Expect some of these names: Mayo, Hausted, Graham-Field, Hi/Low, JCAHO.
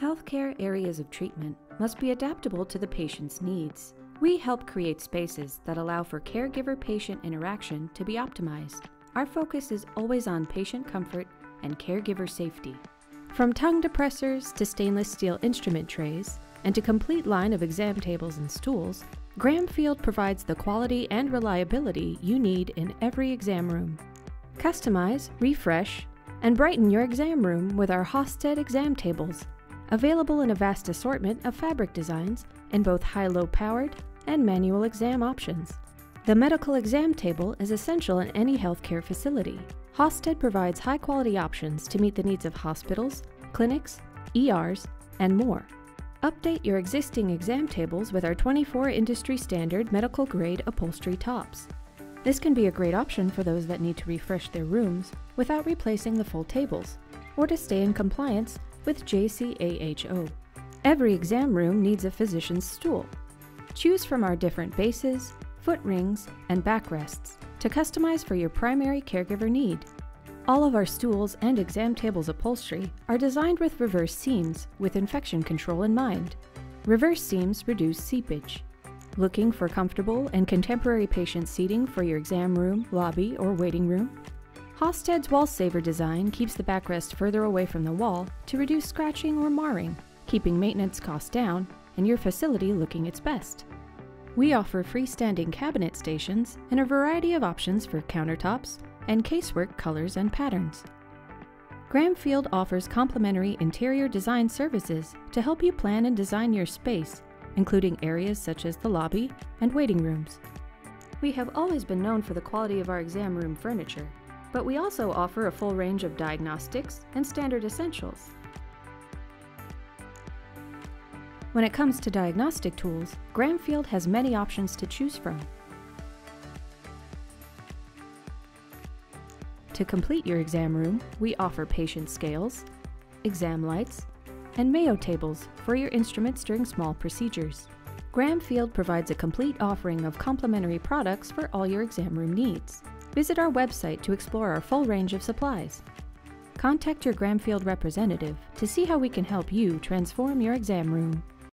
Healthcare areas of treatment must be adaptable to the patient's needs. We help create spaces that allow for caregiver-patient interaction to be optimized. Our focus is always on patient comfort and caregiver safety. From tongue depressors to stainless steel instrument trays, and to complete line of exam tables and stools, Graham-Field provides the quality and reliability you need in every exam room. Customize, refresh, and brighten your exam room with our Hausted exam tables, available in a vast assortment of fabric designs in both high-low powered and manual exam options. The medical exam table is essential in any healthcare facility. Hausted provides high-quality options to meet the needs of hospitals, clinics, ERs, and more. Update your existing exam tables with our 24 industry standard medical grade upholstery tops. This can be a great option for those that need to refresh their rooms without replacing the full tables, or to stay in compliance with JCAHO. Every exam room needs a physician's stool. Choose from our different bases, foot rings, and backrests to customize for your primary caregiver need. All of our stools and exam tables upholstery are designed with reverse seams with infection control in mind. Reverse seams reduce seepage. Looking for comfortable and contemporary patient seating for your exam room, lobby, or waiting room? Hausted's Wall Saver design keeps the backrest further away from the wall to reduce scratching or marring, keeping maintenance costs down and your facility looking its best. We offer freestanding cabinet stations and a variety of options for countertops and casework colors and patterns. Graham-Field offers complimentary interior design services to help you plan and design your space, including areas such as the lobby and waiting rooms. We have always been known for the quality of our exam room furniture, but we also offer a full range of diagnostics and standard essentials. When it comes to diagnostic tools, Graham-Field has many options to choose from. To complete your exam room, we offer patient scales, exam lights, and Mayo tables for your instruments during small procedures. Graham-Field provides a complete offering of complementary products for all your exam room needs. Visit our website to explore our full range of supplies. Contact your Graham-Field representative to see how we can help you transform your exam room.